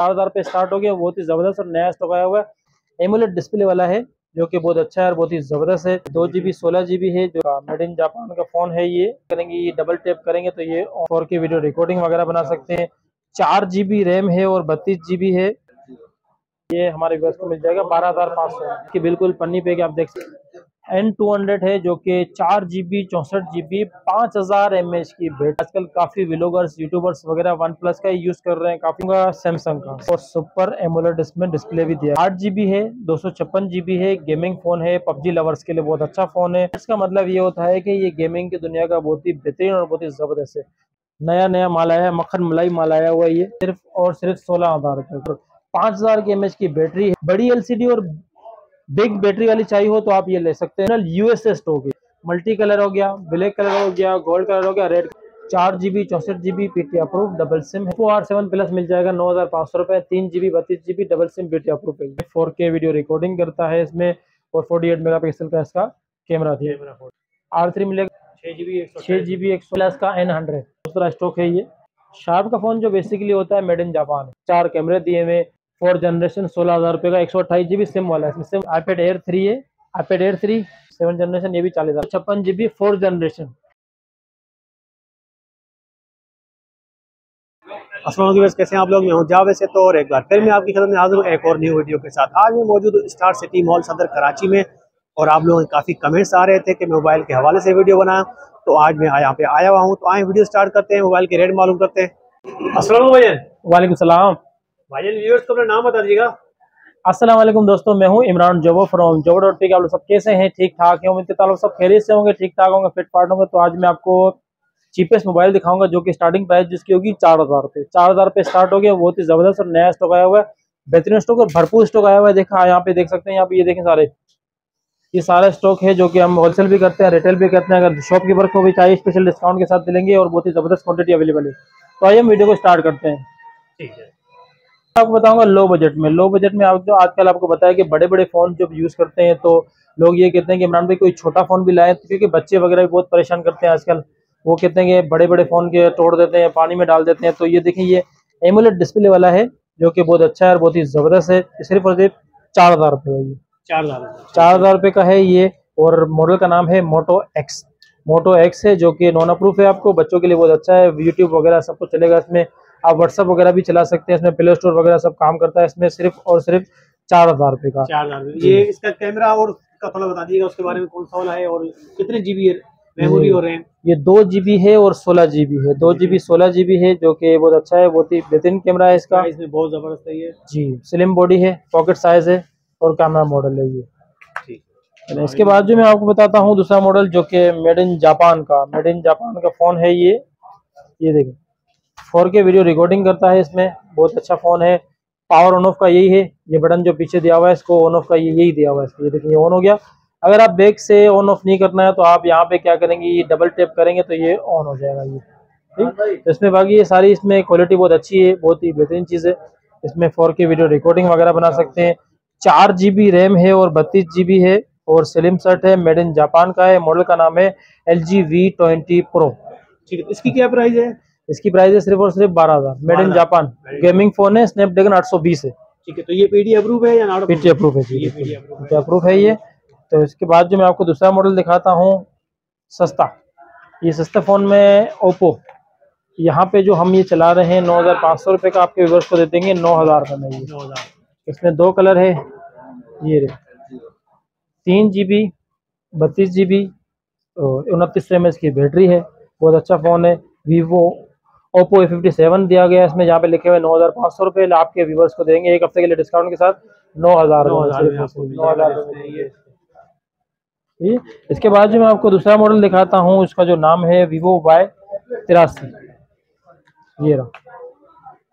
4000 पे स्टार्ट हो गया। बहुत ही ज़बरदस्त और नया स्टॉक आया हुआ है। एमोलेड डिस्प्ले वाला है जो कि बहुत अच्छा है और बहुत ही ज़बरदस्त है। 2GB 16GB है जो मेड इन जापान का फ़ोन है। ये करेंगे, ये डबल टैप करेंगे तो ये 4K वीडियो रिकॉर्डिंग वगैरह बना सकते हैं। 4GB रैम है और 32GB है। ये हमारे व्यूअर्स को मिल जाएगा 12,500 की बिल्कुल पन्नी पे कि आप देख सकते हैं। N200 है जो कि 4GB 64GB 5000 mAh की बैटरी। आजकल काफ़ी व्लॉगर्स यूट्यूबर्स वगैरह वन प्लस का यूज़ कर रहे हैं, काफ़ी का सैमसंग का। और सुपर एमोलेड इसमें डिस्प्ले भी दिया है। 8GB है, 256GB है। गेमिंग फ़ोन है, PUBG लवर्स के लिए बहुत अच्छा फ़ोन है। इसका मतलब ये होता है कि ये गेमिंग की दुनिया का बहुत ही बेहतरीन और बहुत ही ज़बरदस्त है नया माल आया है। मक्खन मलाई माल आया हुआ है। ये सिर्फ और सिर्फ 16,000 रुपये। 5000 mAh की बैटरी है। बड़ी LCD और बिग बैटरी वाली चाहिए हो तो आप ये ले सकते हैं। यूएसएस स्टॉक है, मल्टी कलर हो गया, ब्लैक कलर हो गया, गोल्ड कलर हो गया, red. 4GB 64GB PTA approve double SIM है। OPPO R7 Plus मिल जाएगा 9,500 रुपये। 3GB 32GB double SIM PTA approve है। 4K वीडियो रिकॉर्डिंग करता है इसमें और 48 MP का इसका कैमरा दिया। R3 मिलेगा 6GB 128 का N100 दूसरा स्टॉक है। ये शार्प का फोन जो बेसिकली होता है मेड इन जापान है। 4 कैमरे दिए हुए, 4th जनरेशन 16,000 रुपये का, 128GB सिम वाला है। सिम iPad Air 3 है, iPad Air 3 7th जनरेशन, ये भी 40,000। 56GB 4th generation. अस्सलाम वालेकुम, कैसे हैं आप लोग? मैं हूँ जावेद से तो और एक बार फिर मैं आपकी खिदमत में हाजिर हूँ एक और न्यू वीडियो के साथ। आज मैं मौजूद हूँ स्टार सिटी मॉल सदर कराची में। और आप लोगों के काफ़ी कमेंट्स आ रहे थे कि मोबाइल के हवाले से वीडियो बनाया, तो आज मैं यहाँ पे आया हुआ हूँ। तो आए वीडियो स्टार्ट करते हैं, मोबाइल के रेट मालूम करते हैं। अस्सलाम वालेकुम। वालेकुम सलाम। भाईजान व्यूअर्स को अपना नाम बता दीजिएगा। अस्सलाम वालेकुम दोस्तों, मैं हूँ इमरान जबो फ्रॉम जबो.टी। आप लोग सब कैसे हैं? ठीक ठाक है, उम्मीद करता हूँ सब खैरियत से होंगे, ठीक ठाक होंगे, फिट फाट होंगे। तो आज मैं आपको चीपेस्ट मोबाइल दिखाऊंगा जो कि स्टार्टिंग प्राइस जिसकी होगी 4,000 रुपये। 4,000 रुपये स्टार्ट हो गया। बहुत ही ज़बरदस्त और नया स्टॉक आया हुआ है, बेहतरीन स्टॉक और भरपूर स्टॉक आया हुआ है। देखा यहाँ पे देख सकते हैं, यहाँ पे ये देखें सारे, ये सारा स्टॉक है जो कि हम होलसेल भी करते हैं, रिटेल भी करते हैं। अगर शॉपकीपर को भी चाहिए स्पेशल डिस्काउंट के साथ मिलेंगे और बहुत ही ज़बरदस्त क्वांटिटी अवेलेबल है। तो आइए हम वीडियो को स्टार्ट करते हैं। ठीक है, आपको बताऊंगा लो बजट में। लो बजट में आप जो आजकल आपको बताया कि बड़े बड़े फ़ोन जब यूज़ करते हैं तो लोग ये कहते हैं कि इमरान भाई कोई छोटा फ़ोन भी लाएँ, क्योंकि बच्चे वगैरह भी बहुत परेशान करते हैं आजकल। वो कहते हैं कि बड़े बड़े फ़ोन के तोड़ देते हैं, पानी में डाल देते हैं। तो ये देखिए, ये एमोलेड डिस्प्ले वाला है जो कि बहुत अच्छा है और बहुत ही ज़बरदस्त है। सिर्फ और सिर्फ 4,000 रुपये का। ये 4,000 रुपये का है ये। और मॉडल का नाम है मोटो एक्स। मोटो एक्स है जो कि नॉन अप्रूफ है। आपको बच्चों के लिए बहुत अच्छा है, यूट्यूब वगैरह सब कुछ चलेगा इसमें। आप व्हाट्सअप वगैरह भी चला सकते हैं इसमें, प्ले स्टोर वगैरह सब काम करता है इसमें। सिर्फ और सिर्फ 4,000 रुपये का। 4,000 रुपये। ये इसका कैमरा और का थोड़ा बता दीजिएगा, उसके बारे में कौन सा वाला है और कितने GB मेमोरी हो रहे हैं? ये 2GB है और 16GB है। 2GB 16GB है जो कि बहुत अच्छा है, बहुत ही बेहतरीन कैमरा है इसका। इसमें बहुत ज़बरदस्त है ये जी। स्लिम बॉडी है, पॉकेट साइज है और कैमरा मॉडल है ये। ठीक। इसके बाद जो मैं आपको बताता हूँ दूसरा मॉडल जो कि मेड इन जापान का, मेड इन जापान का फ़ोन है ये। ये देखिए 4K वीडियो रिकॉर्डिंग करता है इसमें, बहुत अच्छा फ़ोन है। पावर ऑन ऑफ का यही है, ये बटन जो पीछे दिया हुआ है इसको ऑन ऑफ का यही दिया हुआ है इसको। ये देखिए ऑन हो गया। अगर आप बैक से ऑन ऑफ नहीं करना है तो आप यहाँ पे क्या करेंगे, ये डबल टैप करेंगे तो ये ऑन हो जाएगा ये। ठीक। तो इसमें बाकी ये सारी इसमें क्वालिटी बहुत अच्छी है, बहुत ही बेहतरीन चीज़ है। इसमें 4K वीडियो रिकॉर्डिंग वगैरह बना सकते हैं। 4GB रैम है और 32GB है और स्लिम शर्ट है, मेड इन जापान का है। मॉडल का नाम है LG V20 Pro। ठीक है, इसकी क्या प्राइस है? इसकी प्राइस है सिर्फ और सिर्फ 12,000। Made in Japan gaming phone है, स्नैपड्रैगन 820 है। ठीक है, तो ये PTA अप्रूव है या नॉट? PTA अप्रूव है, PTA अप्रूव है ये। तो इसके बाद जो मैं आपको दूसरा मॉडल दिखाता हूँ सस्ता, ये सस्ता फ़ोन में ओप्पो, यहाँ पे जो हम ये चला रहे हैं 9,500 रुपये का, आपके व्यूअर्स को दे देंगे 9,000 रुपये में ये। 9,000। इसमें 2 कलर है ये। 3GB 32GB 29 mAh की बैटरी है, बहुत अच्छा फ़ोन है। OPPO F57 दिया गया है इसमें, जहाँ पे लिखे हुए 9,500 रुपये। आपके व्यूवर्स को देंगे 1 हफ्ते के लिए डिस्काउंट के साथ 9,000। इसके बाद जो मैं आपको दूसरा मॉडल दिखाता हूँ, इसका जो नाम है Vivo Y83। ये रहा,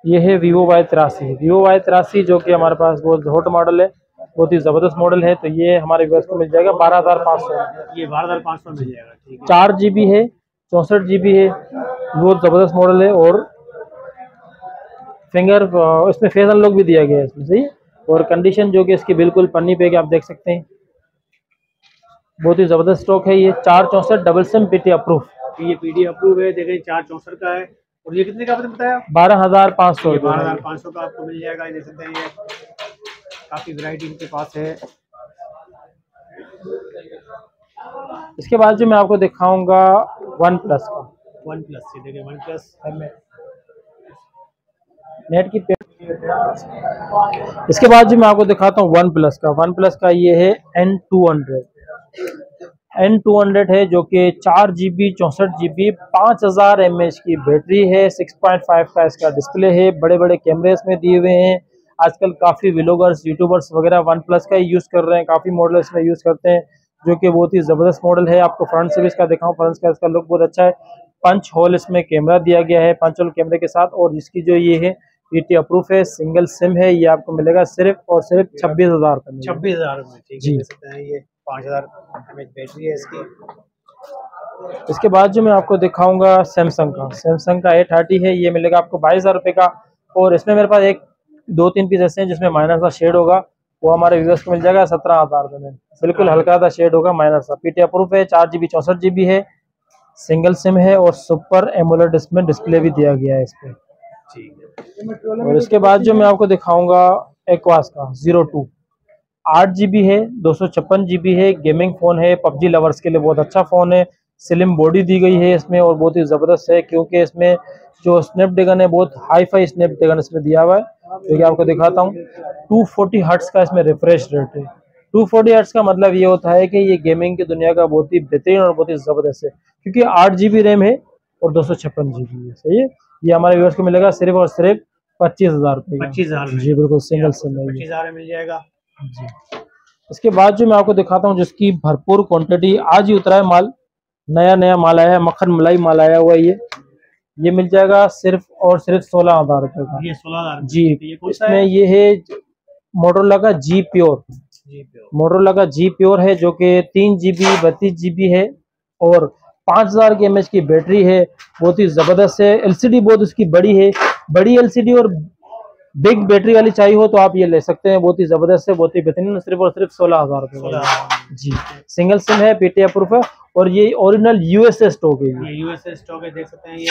ये है Vivo Y83। Vivo Y83 जो कि हमारे पास बहुत हॉट मॉडल है, बहुत ही ज़बरदस्त मॉडल है। तो ये हमारे व्यूअर्स को मिल जाएगा 12,500। ये 12,500 मिल जाएगा। 4GB है, 64GB है, बहुत ज़बरदस्त मॉडल है। और फिंगर इसमें फेस अनलॉक भी दिया गया है इसमें, सही। और कंडीशन जो कि इसकी बिल्कुल पन्नी पे कि आप देख सकते हैं, बहुत ही ज़बरदस्त स्टॉक है ये। 464 डबल सिम PTA अप्रूव। ये PTA अप्रूव है, देखें 464 का है। और ये कितने का आपने बताया? 12,500। 12,500 का आपको मिल जाएगा। ये देख सकते हैं, ये काफ़ी वैरायटी इनके पास है। इसके बाद जो मैं आपको दिखाऊंगा वन प्लस का। वन प्लस ये देखिए, वन प्लस नेट की पेयर। इसके बाद जो मैं आपको दिखाता हूँ वन प्लस का। वन प्लस का ये है N200 है, जो कि 4 GB 64 GB 5000 mAh की बैटरी है। 6.5 का इसका डिस्प्ले है। बड़े बड़े कैमरे इसमें दिए हुए हैं। आजकल काफ़ी व्लॉगर्स, यूट्यूबर्स वगैरह वन प्लस का ही यूज़ कर रहे हैं। काफ़ी मॉडल इसमें यूज़ करते हैं, जो कि बहुत ही ज़बरदस्त मॉडल है। आपको फ्रंट से भी इसका दिखाऊँ, फ्रंट का इसका लुक बहुत अच्छा है। पंच होल इसमें कैमरा दिया गया है, पंच होल कैमरे के साथ। और इसकी जो ये है PTA अप्रूव है, सिंगल सिम है। ये आपको मिलेगा सिर्फ और सिर्फ 26,000 का। 26,000 जी। ये 5000 mAh बैटरी है इसकी। इसके बाद जो मैं आपको दिखाऊंगा सैमसंग का। सैमसंग का A30 है, ये मिलेगा आपको 22,000 रुपये का। और इसमें मेरे पास एक 2-3 पीस ऐसे हैं जिसमें माइनर सा शेड होगा, वो हमारे व्यूअर्स को मिल जाएगा 17,000 रुपये में। बिल्कुल हल्का सा शेड होगा, माइनर सा। PTA अप्रूव है, 4 GB 64 GB है, सिंगल सिम है और सुपर एमोलेड इसमें डिस्प्ले भी दिया गया है इस पर। और इसके बाद जो मैं आपको दिखाऊंगा एक्वास का 02। 8 GB है, 256 GB है, गेमिंग फ़ोन है। PUBG लवर्स के लिए बहुत अच्छा फ़ोन है। स्लिम बॉडी दी गई है इसमें और बहुत ही ज़बरदस्त है, क्योंकि इसमें जो स्नैपड्रैगन है बहुत हाई फाई स्नैपड्रैगन इसमें दिया हुआ है। जो कि आपको दिखाता हूँ 240 हर्ट्ज़ का इसमें रिफ्रेश रेट है। 240 हर्ट्ज़ का मतलब ये होता है कि ये गेमिंग की दुनिया का बहुत ही बेहतरीन और बहुत ही ज़बरदस्त है, क्योंकि 8 GB रैम है और 256 GB है। सही है। ये हमारे व्यूअर्स को मिलेगा सिर्फ और सिर्फ 25,000 रुपये। 25,000 जी, बिल्कुल सिंगल सिम है। 25,000 मिल जाएगा जी। इसके बाद जो मैं आपको दिखाता हूँ जिसकी भरपूर क्वांटिटी आज ही उतरा है माल, नया माल आया है, मक्खन मलाई माल आया हुआ है। ये मिल जाएगा सिर्फ और सिर्फ 16,000 रुपये का। ये 16,000 जी। इसमें ये है मोटोरोला का जी प्योर। मोटोरोला का जी प्योर है, जो कि 3 GB 32 GB है और 5000 mAh की बैटरी है। बहुत ही ज़बरदस्त है। LCD बहुत उसकी बड़ी है। बड़ी LCD और बिग बैटरी वाली चाहिए हो तो आप ये ले सकते हैं। बहुत ही ज़बरदस्त है, बहुत ही बेहतरीन। सिर्फ और सिर्फ 16,000 रुपये जी। सिंगल सिम है, PTA अप्रूव है और ये ओरिजिनल USA स्टॉक है। USA स्टॉक है, देख सकते हैं ये।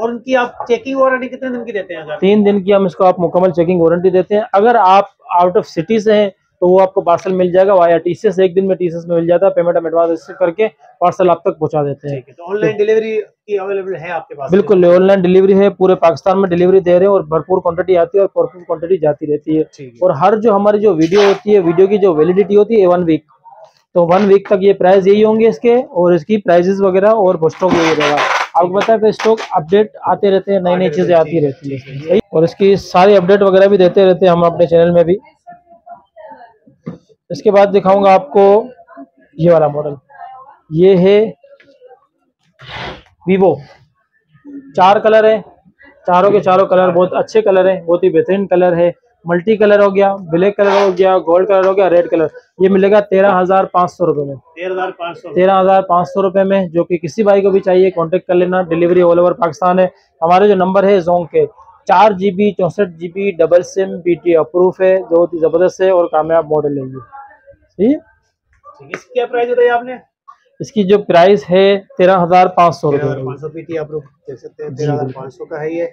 और उनकी आप चेकिंग वारंटी कितने दिन की देते हैं? 3 दिन की हम इसको आप मुकम्मल चेकिंग वारंटी देते हैं। अगर आप आउट ऑफ सिटी से हैं तो वो आपको पार्सल मिल जाएगा वाया TCS। 1 दिन में TCS में मिल जाता है। पेमेंट हम एडवांस रिसीव करके पार्सल आप तक पहुंचा देते हैं। तो ऑनलाइन डिलीवरी की अवेलेबल है आपके पास? बिल्कुल ऑनलाइन डिलीवरी है। पूरे पाकिस्तान में डिलीवरी दे रहे हैं और भरपूर क्वांटिटी आती है और भरपूर क्वांटिटी जाती रहती है। और हर जो हमारी जो वीडियो होती है, वीडियो की जो वैलिडिटी होती है 1 वीक, तो 1 वीक तक ये प्राइस यही होंगे इसके। और इसकी प्राइजेस वगैरह और स्टॉक यही रहेगा। आपको पता है स्टॉक अपडेट आते रहते हैं, नई नई चीज़ें आती रहती है। और इसकी सारी अपडेट वगैरह भी देते रहते हैं हम अपने चैनल में भी। इसके बाद दिखाऊंगा आपको ये वाला मॉडल। ये है वीवो। 4 कलर है, चारों के चारों कलर बहुत अच्छे कलर हैं, बहुत ही बेहतरीन कलर है। मल्टी कलर हो गया, ब्लैक कलर हो गया, गोल्ड कलर हो गया, रेड कलर। ये मिलेगा 13,500 रुपये में। 13,500 रुपये में, जो कि किसी भाई को भी चाहिए कॉन्टेक्ट कर लेना। डिलीवरी ऑल ओवर पाकिस्तान है। हमारे जो नंबर है जोंग के, 4 GB 64 GB, double SIM, PTA approve है। बहुत ही ज़बरदस्त है और कामयाब मॉडल है ये। इसकी क्या प्राइस बताई आपने? इसकी जो प्राइस है 13,500 रुपये। PTA अप्रूव देख सकते हैं, 13,500 का है ये।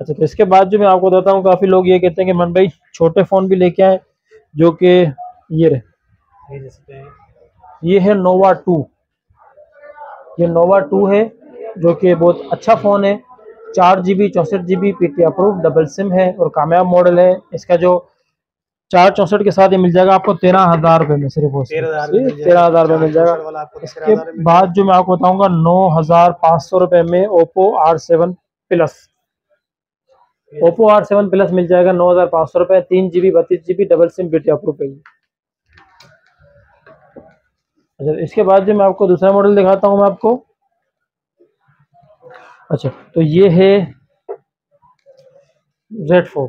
अच्छा, तो इसके बाद जो मैं आपको बताता हूँ, काफ़ी लोग ये कहते हैं कि मन भाई छोटे फ़ोन भी लेके आए, जो कि ये रहे। ये है नोवा 2। ये नोवा 2 है, जो कि बहुत अच्छा फ़ोन है। 4 GB 64 GB, PTA approve, double SIM है और कामयाब मॉडल है। इसका जो 4 GB 64 के साथ ये मिल जाएगा आपको 13,000 रुपये में। सिर्फ 13,000 रुपये मिल जाएगा। इसके बाद जो मैं आपको बताऊंगा 9,500 रुपये में OPPO R7 Plus। OPPO R7 Plus मिल जाएगा 9,500 रुपये, 3 GB 32 GB, double SIM, PTA approve है। अच्छा, इसके बाद जो मैं आपको दूसरा मॉडल दिखाता हूँ मैं आपको। अच्छा, तो ये है Z4।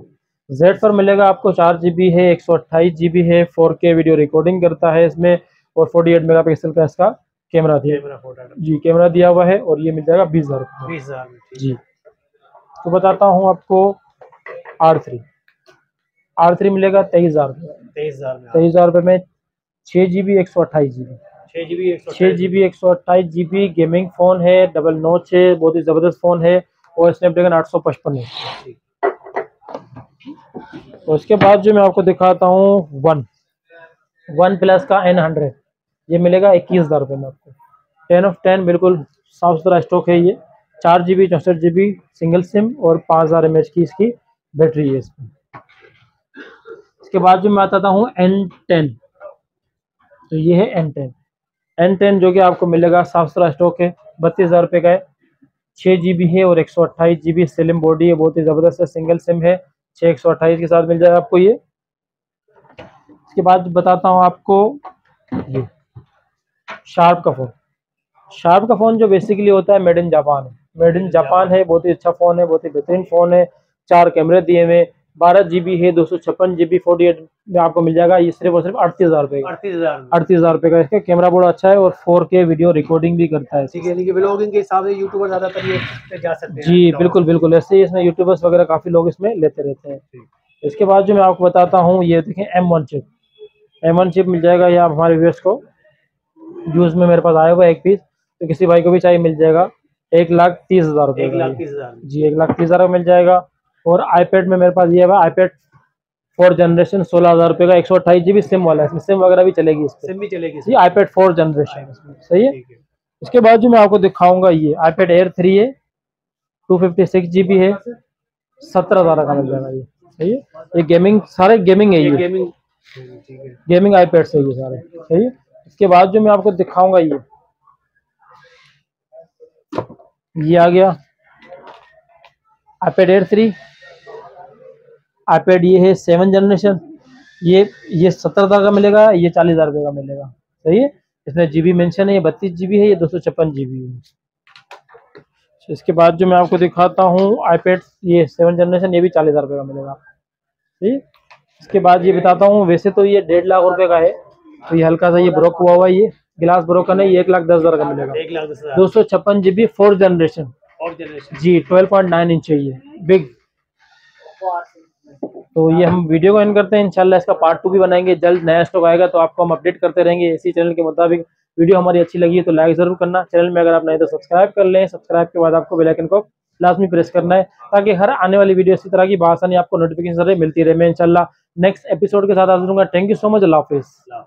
Z4 मिलेगा आपको 4 GB है, 128 GB है, 4K वीडियो रिकॉर्डिंग करता है इसमें और 48 MP का इसका कैमरा कैमरा दिया हुआ है। और ये मिल जाएगा 20,000 जी। तो बताता हूँ आपको R3 मिलेगा 23,000 रुपये में, 6 GB 128 GB। 6 GB 128 GB gaming phone है, डबल नोच है, बहुत ही ज़बरदस्त फ़ोन है और स्नैपड्रैगन 855 है। तो उसके बाद जो मैं आपको दिखाता हूँ वन प्लस का N100, ये मिलेगा 21,000 रुपये में आपको। 10/10 बिल्कुल साफ सुथरा स्टॉक है। ये 4 GB 64 GB सिंगल सिम और 5000 mAh की इसकी बैटरी है इसमें। इसके बाद जो मैं बताता हूँ N10, तो ये है N10 जो कि आपको मिलेगा, साफ सुथरा स्टॉक है, 32,000 रुपये का है, 6 GB है और 128 GB स्लिम बॉडी है, बहुत ही ज़बरदस्त है, सिंगल सिम है, 6/128 के साथ मिल जाएगा आपको ये। इसके बाद बताता हूँ आपको ये शार्प का फ़ोन। शार्प का फ़ोन जो बेसिकली होता है मेड इन जापान, है, बहुत ही अच्छा फ़ोन है, बहुत ही बेहतरीन फ़ोन है। 4 कैमरे दिए हुए, 12 GB है, 256 GB 48 में आपको मिल जाएगा। ये सिर्फ और सिर्फ 38,000 रुपये का, 38,000 रुपये का। इसका कैमरा बड़ा अच्छा है और 4K वीडियो रिकॉर्डिंग भी करता है। यानी कि व्लॉगिंग के हिसाब से यूट्यूबर ज़्यादातर ये पे जा सकते हैं। जी बिल्कुल बिल्कुल, ऐसे ही इसमें यूट्यूबर्स वगैरह काफ़ी लोग इसमें लेते रहते हैं। इसके बाद जो मैं आपको बताता हूँ, ये देखें M1 चिप मिल जाएगा। या हमारे व्यूअर्स को यूज़ में मेरे पास आया हुआ है एक पीस, तो किसी भाई को भी चाहिए मिल जाएगा 1,30,000 रुपये, 1,30,000 जी, 1,30,000 मिल जाएगा। और आईपैड में मेरे पास ये है iPad 4 जनरेशन 16,000 रुपये का, 128 GB सिम वाला है, इसमें सिम वगैरह भी चलेगी, जी, iPad 4 जनरेशन इसमें, सही है। इसके बाद जो मैं आपको दिखाऊंगा ये iPad Air 3 है, 256 GB है, 17,000 का मिल जाएगा ये, सही है। ये गेमिंग, सारे गेमिंग है, ये गेमिंग iPads है ये सारे, सही है। इसके बाद जो मैं आपको दिखाऊंगा ये आ गया iPad Air 3, iPad ये है 7 जनरेशन, ये 17,000 का मिलेगा, ये 40,000 रुपये का मिलेगा, सही है। इसमें GB मेंशन है, ये 32 GB है, ये 256 GB है। इसके बाद जो मैं आपको दिखाता हूँ iPad ये 7 जनरेशन, ये भी 40,000 रुपये का मिलेगा, सही। इसके बाद ये बताता हूँ, वैसे तो ये 1,50,000 रुपये का है, तो ये हल्का सा ये ब्रोक हुआ हुआ है, ये गिलास ब्रोकन है, ये 1,10,000 का मिलेगा, 1,10,000, 256 GB 4 जनरेशन जी, 12.9 इंच है ये बिग। तो ये हम वीडियो को एंड करते हैं, इंशाल्लाह इसका पार्ट 2 भी बनाएंगे, जल्द नया स्टॉक आएगा तो आपको हम अपडेट करते रहेंगे इसी चैनल के मुताबिक। वीडियो हमारी अच्छी लगी है तो लाइक ज़रूर करना, चैनल में अगर आप नए तो सब्सक्राइब कर लें, सब्सक्राइब के बाद आपको बेल आइकन को लाजमी प्रेस करना है ताकि हर आने वाली वीडियो इसी तरह की बासानी आपको नोटिफिकेशन मिलती रहे। मैं इंशाल्लाह नेक्स्ट एपिसोड के साथ हाजिर हूँगा। थैंक यू सो मच, अल्लाह हाफिज़।